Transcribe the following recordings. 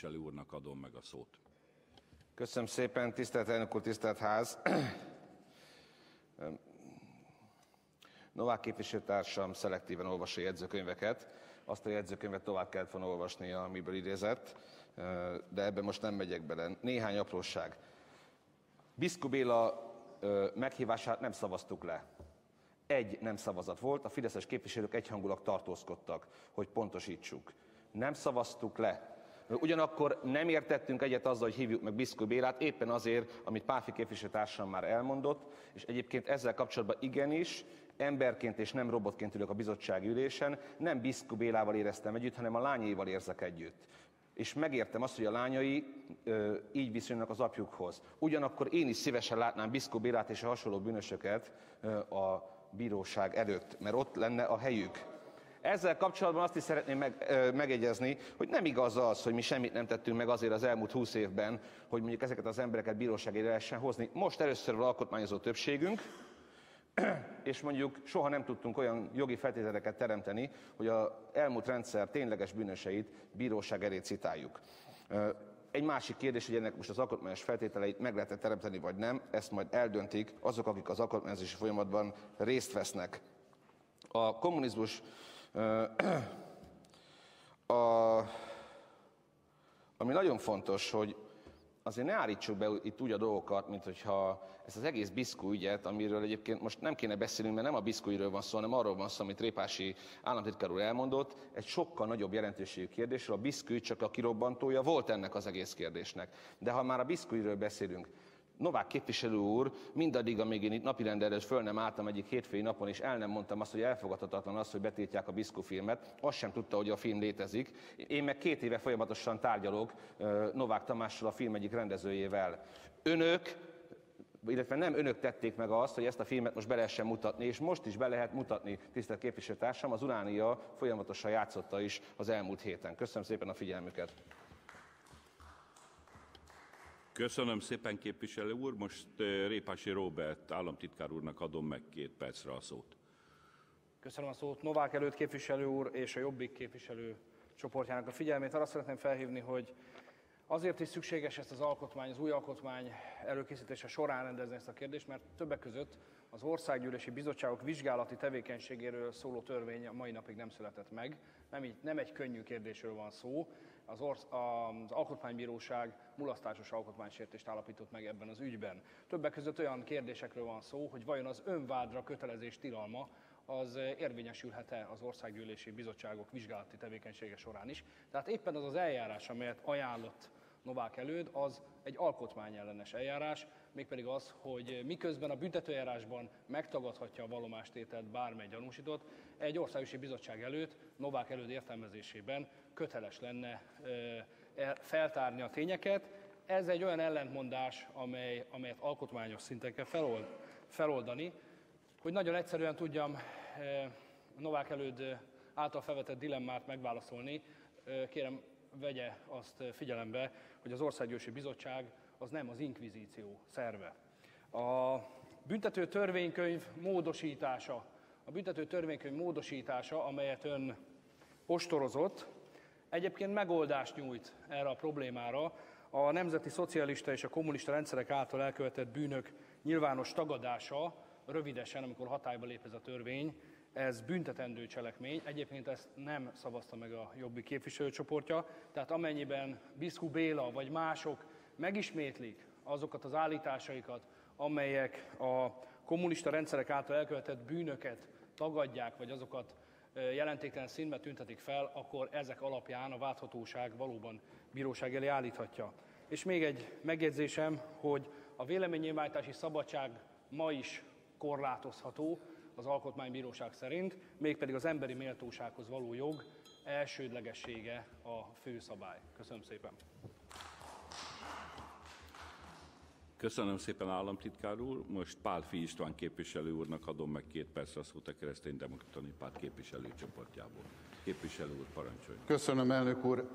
képviselő úrnak adom meg a szót. Köszönöm szépen, tisztelt elnök úr, tisztelt ház! Novák képviselőtársam szelektíven olvassa jegyzőkönyveket. Azt a jegyzőkönyvet tovább kellett volna olvasnia, amiből idézett, de ebben most nem megyek bele. Néhány apróság. Biszku Béla meghívását nem szavaztuk le. Egy nem szavazat volt, a fideszes képviselők egyhangulag tartózkodtak, hogy pontosítsuk. Nem szavaztuk le. Ugyanakkor nem értettünk egyet azzal, hogy hívjuk meg Biszku Bélát, éppen azért, amit Pálffy képviselőtársam már elmondott, és egyébként ezzel kapcsolatban igenis, emberként és nem robotként ülök a bizottsági ülésen, nem Biszku Bélával éreztem együtt, hanem a lányaival érzek együtt. És megértem azt, hogy a lányai így viszonyulnak az apjukhoz. Ugyanakkor én is szívesen látnám Biszku Bélát és a hasonló bűnösöket a bíróság előtt, mert ott lenne a helyük. Ezzel kapcsolatban azt is szeretném megegyezni, hogy nem igaz az, hogy mi semmit nem tettünk meg azért az elmúlt 20 évben, hogy mondjuk ezeket az embereket bíróságére lehessen hozni. Most először van alkotmányozó többségünk, és mondjuk soha nem tudtunk olyan jogi feltételeket teremteni, hogy az elmúlt rendszer tényleges bűnöseit bíróság elé citáljuk. Egy másik kérdés, hogy ennek most az alkotmányos feltételeit meg lehet teremteni, vagy nem, ezt majd eldöntik azok, akik az alkotmányozási folyamatban részt vesznek. A kommunizmus... Ami nagyon fontos, hogy azért ne állítsuk be itt úgy a dolgokat, mint hogyha ezt az egész Biszku ügyet, amiről egyébként most nem kéne beszélnünk, mert nem a Biszku ügyről van szó, hanem arról van szó, amit Répássy államtitkár úr elmondott, egy sokkal nagyobb jelentőségű kérdésről. A Biszku ügy csak a kirobbantója volt ennek az egész kérdésnek. De ha már a Biszku ügyről beszélünk, Novák képviselő úr, mindaddig, amíg én itt napirendre föl nem álltam egyik hétfői napon, és el nem mondtam azt, hogy elfogadhatatlan az, hogy betiltják a BISCO filmet, azt sem tudta, hogy a film létezik. Én meg 2 éve folyamatosan tárgyalok Novák Tamással, a film egyik rendezőjével. Önök, illetve nem önök tették meg azt, hogy ezt a filmet most be lehessen mutatni, és most is be lehet mutatni, tisztelt képviselőtársam, az Uránia folyamatosan játszotta is az elmúlt héten. Köszönöm szépen a figyelmüket. Köszönöm szépen, képviselő úr. Most Répássy Róbert államtitkár úrnak adom meg 2 percre a szót. Köszönöm a szót. Novák előtt képviselő úr és a Jobbik képviselő csoportjának a figyelmét. Arra szeretném felhívni, hogy azért is szükséges ezt az alkotmány, az új alkotmány előkészítése során rendezni ezt a kérdést, mert többek között az Országgyűlési Bizottságok vizsgálati tevékenységéről szóló törvény a mai napig nem született meg. Nem egy könnyű kérdésről van szó. Az Alkotmánybíróság mulasztásos alkotmánysértést állapított meg ebben az ügyben. Többek között olyan kérdésekről van szó, hogy vajon az önvádra kötelezés tilalma az érvényesülhet-e az Országgyűlési Bizottságok vizsgálati tevékenysége során is. Tehát éppen az az eljárás, amelyet ajánlott Novák előd, az egy alkotmányellenes eljárás, mégpedig az, hogy miközben a büntetőeljárásban megtagadhatja a vallomástételt bármely gyanúsított, egy országgyűlési bizottság előtt, Novák előd értelmezésében köteles lenne feltárni a tényeket. Ez egy olyan ellentmondás, amelyet alkotmányos szinten kell feloldani. Hogy nagyon egyszerűen tudjam Novák előd által felvetett dilemmát megválaszolni, kérem, vegye azt figyelembe, hogy az Országgyűlési Bizottság az nem az inkvizíció szerve. A büntető törvénykönyv módosítása, amelyet ön ostorozott, egyébként megoldást nyújt erre a problémára. A nemzeti szocialista és a kommunista rendszerek által elkövetett bűnök nyilvános tagadása, rövidesen, amikor hatályba lép ez a törvény, ez büntetendő cselekmény, egyébként ezt nem szavazta meg a Jobbik képviselőcsoportja, tehát amennyiben Biszku Béla vagy mások megismétlik azokat az állításaikat, amelyek a kommunista rendszerek által elkövetett bűnöket tagadják, vagy azokat jelentéktelen színben tüntetik fel, akkor ezek alapján a vádhatóság valóban bíróság elé állíthatja. És még egy megjegyzésem, hogy a véleménynyilvánítási szabadság ma is korlátozható, az Alkotmánybíróság szerint, mégpedig az emberi méltósághoz való jog elsődlegessége a fő szabály. Köszönöm szépen. Köszönöm szépen, államtitkár úr. Most Pálffy István képviselő úrnak adom meg 2 percre a szót a Kereszténydemokrata Párt képviselőcsoportjából. Képviselő úr, parancsoljon. Köszönöm, elnök úr.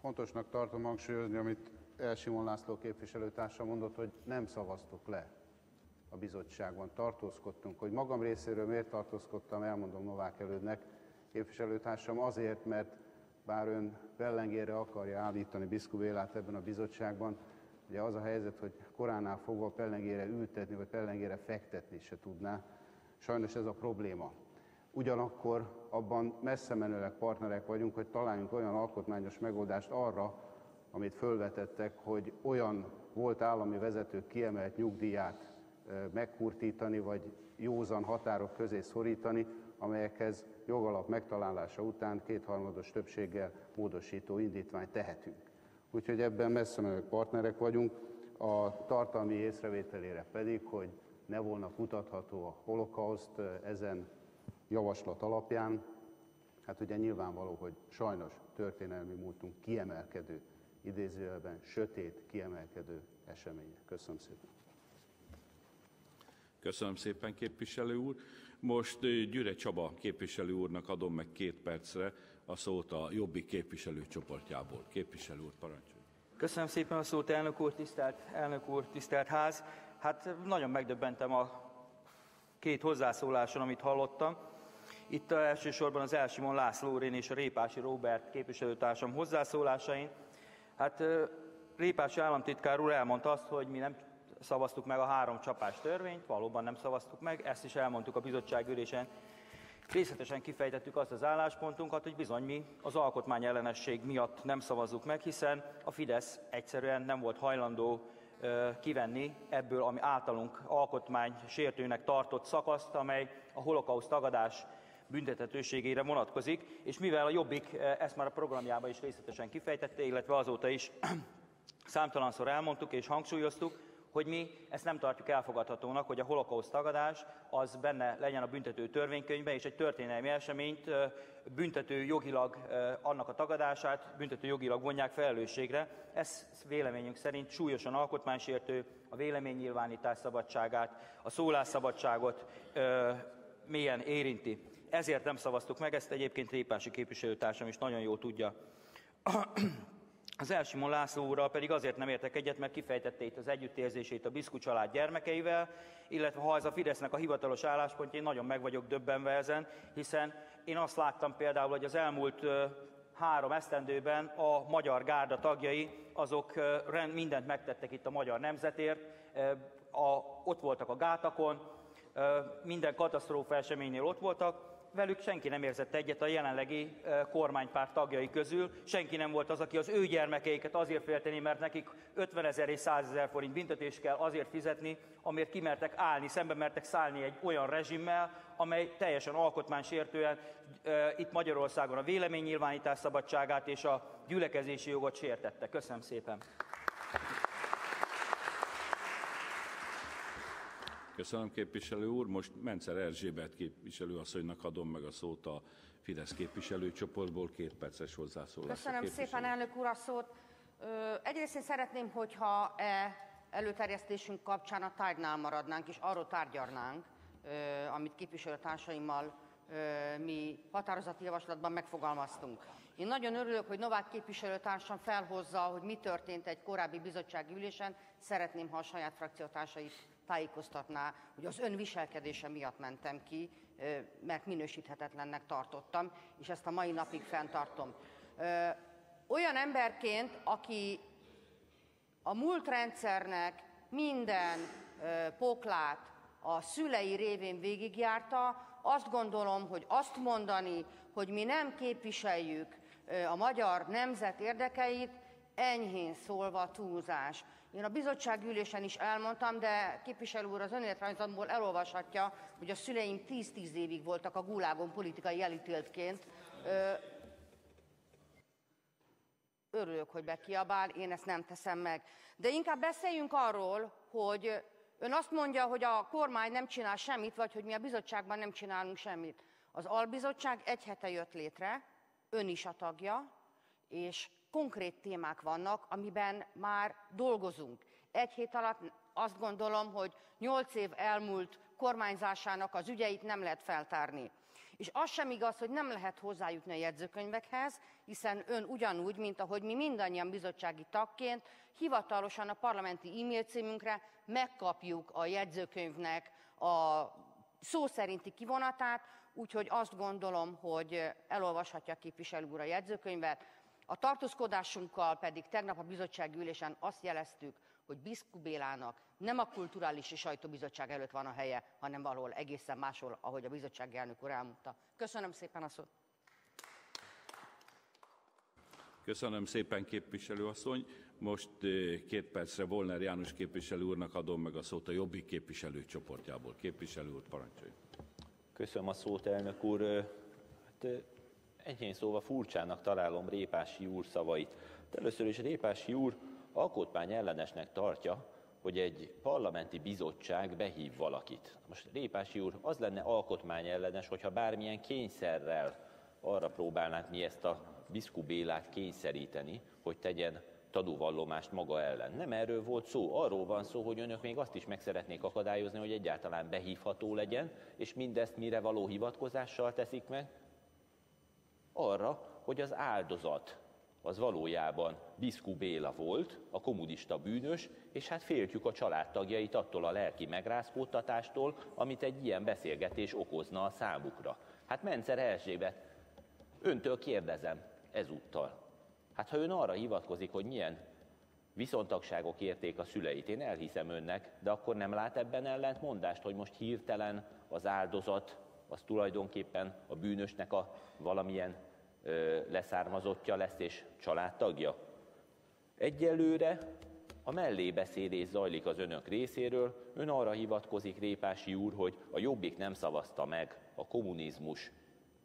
Fontosnak tartom hangsúlyozni, amit L. Simon László képviselőtársa mondott, hogy nem szavaztuk le. A bizottságban tartózkodtunk. Hogy magam részéről miért tartózkodtam, elmondom Novák elődnek, képviselőtársam, azért, mert bár ön pellengérre akarja állítani Biszku Bélát ebben a bizottságban, ugye az a helyzet, hogy koránál fogva pellengére ültetni, vagy pellengére fektetni se tudná. Sajnos ez a probléma. Ugyanakkor abban messze menőleg partnerek vagyunk, hogy találjunk olyan alkotmányos megoldást arra, amit fölvetettek, hogy olyan volt állami vezetők kiemelt nyugdíját megkurtítani, vagy józan határok közé szorítani, amelyekhez jogalap megtalálása után kétharmados többséggel módosító indítványt tehetünk. Úgyhogy ebben messze menőleg partnerek vagyunk, a tartalmi észrevételére pedig, hogy ne volna kutatható a holokauszt ezen javaslat alapján. Hát ugye nyilvánvaló, hogy sajnos történelmi múltunk kiemelkedő, idézőjelben sötét kiemelkedő eseménye. Köszönöm szépen. Köszönöm szépen, képviselő úr. Most Gyüre Csaba képviselő úrnak adom meg 2 percre a szót a Jobbik képviselőcsoportjából. Képviselő úr, parancsoljon. Köszönöm szépen a szót, elnök úr, tisztelt ház. Hát nagyon megdöbbentem a 2 hozzászóláson, amit hallottam. Itt elsősorban az L. Simon László úrén és a Répássy Róbert képviselőtársam hozzászólásain. Hát Répássy államtitkár úr elmondta azt, hogy mi nem szavaztuk meg a 3 csapás törvényt, valóban nem szavaztuk meg, ezt is elmondtuk a bizottság ülésen. Részletesen kifejtettük azt az álláspontunkat, hogy bizony mi az alkotmány ellenesség miatt nem szavazzuk meg, hiszen a Fidesz egyszerűen nem volt hajlandó kivenni ebből, ami általunk alkotmány sértőnek tartott szakaszt, amely a holokauszt tagadás büntethetőségére vonatkozik, és mivel a Jobbik ezt már a programjában is részletesen kifejtette, illetve azóta is számtalanszor elmondtuk és hangsúlyoztuk, hogy mi ezt nem tartjuk elfogadhatónak, hogy a holokauszt tagadás az benne legyen a büntető törvénykönyvben, és egy történelmi eseményt büntető jogilag annak a tagadását büntető jogilag vonják felelősségre. Ez véleményünk szerint súlyosan alkotmánysértő, a véleménynyilvánítás szabadságát, a szólásszabadságot mélyen érinti. Ezért nem szavaztuk meg, ezt egyébként Répássy képviselőtársam is nagyon jól tudja. Az L. Simon László úrral pedig azért nem értek egyet, mert kifejtette itt az együttérzését a Biszku család gyermekeivel, illetve ha ez a Fidesznek a hivatalos álláspontja, én nagyon meg vagyok döbbenve ezen, hiszen én azt láttam például, hogy az elmúlt 3 esztendőben a magyar gárda tagjai, azok mindent megtettek itt a magyar nemzetért, ott voltak a gátakon, minden katasztrófa eseménynél ott voltak, velük senki nem érzett egyet a jelenlegi kormánypárt tagjai közül, senki nem volt az, aki az ő gyermekeiket azért félteni, mert nekik 50 000 és 100 000 forint büntetést kell azért fizetni, amért kimertek állni, szembe mertek szállni egy olyan rezsimmel, amely teljesen alkotmánysértően itt Magyarországon a véleménynyilvánítás szabadságát és a gyülekezési jogot sértette. Köszönöm szépen! Köszönöm, képviselő úr. Most Menczer Erzsébet képviselőasszonynak adom meg a szót a Fidesz képviselőcsoportból, 2 perces hozzászólásra. Köszönöm szépen, elnök úr, a szót. Egyrészt én szeretném, hogyha előterjesztésünk kapcsán a tárgynál maradnánk, és arról tárgyalnánk, amit képviselőtársaimmal mi határozati javaslatban megfogalmaztunk. Én nagyon örülök, hogy Novák képviselőtársam felhozza, hogy mi történt egy korábbi bizottsági ülésen. Szeretném, ha a saját frakciótársait tájékoztatná, hogy az ön viselkedése miatt mentem ki, mert minősíthetetlennek tartottam, és ezt a mai napig fenntartom. Olyan emberként, aki a múlt rendszernek minden poklát a szülei révén végigjárta, azt gondolom, hogy azt mondani, hogy mi nem képviseljük a magyar nemzet érdekeit, enyhén szólva túlzás. Én a bizottságülésen is elmondtam, de képviselő úr az önéletrajzomból elolvashatja, hogy a szüleim 10-10 évig voltak a gulágon politikai elítéltként. Örülök, hogy bekiabál, én ezt nem teszem meg. De inkább beszéljünk arról, hogy ön azt mondja, hogy a kormány nem csinál semmit, vagy hogy mi a bizottságban nem csinálunk semmit. Az albizottság 1 hete jött létre, ön is a tagja, és konkrét témák vannak, amiben már dolgozunk. 1 hét alatt azt gondolom, hogy 8 év elmúlt kormányzásának az ügyeit nem lehet feltárni. És az sem igaz, hogy nem lehet hozzájutni a jegyzőkönyvekhez, hiszen ön ugyanúgy, mint ahogy mi mindannyian bizottsági tagként, hivatalosan a parlamenti e-mail címünkre megkapjuk a jegyzőkönyvnek a szó szerinti kivonatát, úgyhogy azt gondolom, hogy elolvashatja a képviselő úr a jegyzőkönyvet. A tartózkodásunkkal pedig tegnap a bizottsági ülésen azt jeleztük, hogy Biszku Bélának nem a kulturális és sajtóbizottság előtt van a helye, hanem valahol egészen máshol, ahogy a bizottsági elnök úr elmondta. Köszönöm szépen a szót. Köszönöm szépen, képviselő asszony. Most 2 percre Volner János képviselő úrnak adom meg a szót a Jobbik képviselőcsoportjából. Képviselő úr, parancsoljon. Köszönöm a szót, elnök úr. Enyhén szóval furcsának találom Répássy úr szavait. Először is Répássy úr alkotmányellenesnek tartja, hogy egy parlamenti bizottság behív valakit. Most Répássy úr, az lenne alkotmányellenes, hogyha bármilyen kényszerrel arra próbálnánk mi ezt a Biszku Bélát kényszeríteni, hogy tegyen tanúvallomást maga ellen. Nem erről volt szó, arról van szó, hogy önök még azt is meg szeretnék akadályozni, hogy egyáltalán behívható legyen, és mindezt mire való hivatkozással teszik meg? Arra, hogy az áldozat az valójában Biszku Béla volt, a kommunista bűnös, és hát féltjük a családtagjait attól a lelki megrázkódtatástól, amit egy ilyen beszélgetés okozna a számukra. Hát Menczer Erzsébet, öntől kérdezem ezúttal. Hát ha ön arra hivatkozik, hogy milyen viszontagságok érték a szüleit, én elhiszem önnek, de akkor nem lát ebben ellentmondást, hogy most hirtelen az áldozat, az tulajdonképpen a bűnösnek a valamilyen leszármazottja lesz és családtagja. Egyelőre a mellébeszélés zajlik az önök részéről, ön arra hivatkozik, Répássy úr, hogy a Jobbik nem szavazta meg a kommunizmus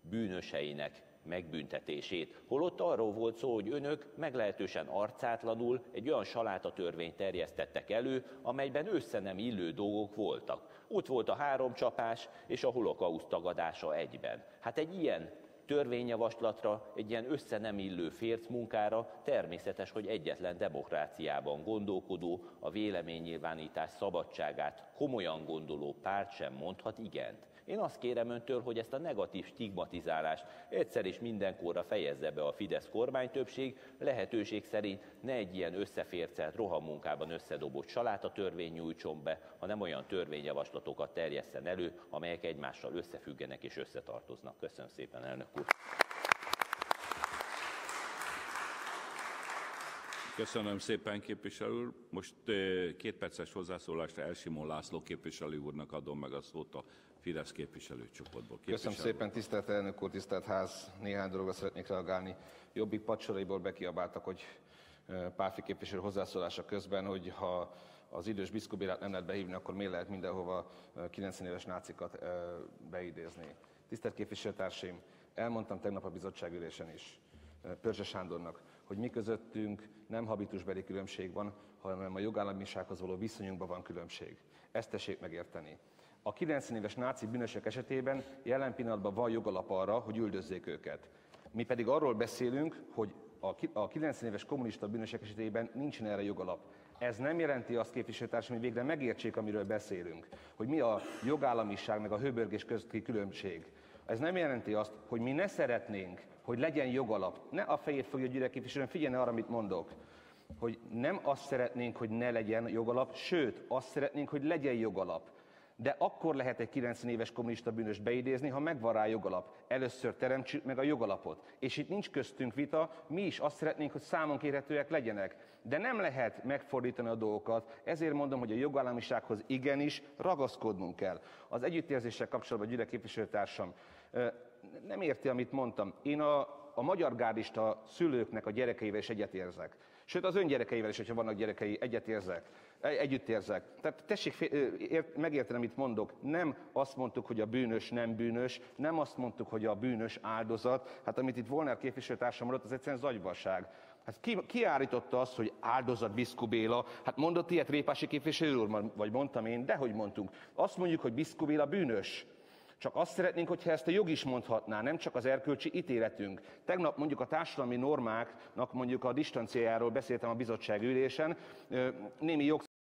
bűnöseinek megbüntetését. Holott arról volt szó, hogy önök meglehetősen arcátlanul egy olyan salátatörvényt terjesztettek elő, amelyben össze nem illő dolgok voltak. Ott volt a 3 csapás és a holokauszt tagadása egyben. Hát egy ilyen törvényjavaslatra, egy ilyen össze nem illő fércmunkára természetes, hogy egyetlen demokráciában gondolkodó, a véleménynyilvánítás szabadságát komolyan gondoló párt sem mondhat igent. Én azt kérem öntől, hogy ezt a negatív stigmatizálást egyszer és mindenkorra fejezze be a Fidesz kormánytöbbség, lehetőség szerint ne egy ilyen összefércelt, rohamunkában összedobott salátatörvény nyújtson be, hanem olyan törvényjavaslatokat terjesszen elő, amelyek egymással összefüggenek és összetartoznak. Köszönöm szépen, elnök úr! Köszönöm szépen, képviselő úr. Most 2 perces hozzászólásra L. Simon László képviselő úrnak adom meg a szót a Fidesz képviselőcsoportból. Köszönöm szépen, tisztelt elnök úr, tisztelt ház. Néhány dologra szeretnék reagálni. Jobbik padsoraiból bekiabáltak, hogy Pálffy képviselő hozzászólása közben, hogy ha az idős Biszku Bélát nem lehet behívni, akkor miért lehet mindenhova 90 éves nácikat beidézni. Tisztelt képviselőtársaim, elmondtam tegnap a bizottságülésen is Pörzse Sándornak, hogy mi közöttünk nem habitusbeli különbség van, hanem a jogállamisághoz való viszonyunkban van különbség. Ezt tessék megérteni. A 90 éves náci bűnösök esetében jelen pillanatban van jogalap arra, hogy üldözzék őket. Mi pedig arról beszélünk, hogy a 90 éves kommunista bűnösök esetében nincsen erre jogalap. Ez nem jelenti azt, képviselőtársam, hogy végre megértsék, amiről beszélünk, hogy mi a jogállamiság meg a hőbörgés közötti különbség. Ez nem jelenti azt, hogy mi ne szeretnénk, hogy legyen jogalap. Ne a fejét fogja Gyüre képviselőn, figyeljen arra, amit mondok. Hogy nem azt szeretnénk, hogy ne legyen jogalap, sőt, azt szeretnénk, hogy legyen jogalap. De akkor lehet egy 90 éves kommunista bűnös beidézni, ha megvan rá jogalap. Először teremtsük meg a jogalapot. És itt nincs köztünk vita, mi is azt szeretnénk, hogy számon kérhetőek legyenek. De nem lehet megfordítani a dolgokat, ezért mondom, hogy a jogállamisághoz igenis ragaszkodnunk kell. Az együttérzéssel kapcsolatban Gyüre képviselőtársam nem érti, amit mondtam. Én a magyar gárdista szülőknek a gyerekeivel is egyetérzek. Sőt, az ön gyerekeivel is, hogyha vannak gyerekei, együttérzek. Tehát tessék megérteni, amit mondok. Nem azt mondtuk, hogy a bűnös nem bűnös, nem azt mondtuk, hogy a bűnös áldozat. Hát amit itt Volner képviselőtársam mondott, az egyszerűen zagyvaság. Hát ki állította azt, hogy áldozat Biszku Béla? Hát mondott ilyet Répássy képviselő úr, vagy mondtam én, de hogy mondtunk. Azt mondjuk, hogy Biszku Béla bűnös. Csak azt szeretnénk, hogyha ezt a jog is mondhatná, nem csak az erkölcsi ítéletünk. Tegnap mondjuk a társadalmi normáknak mondjuk a distanciájáról beszéltem a bizottság ülésen, némi jog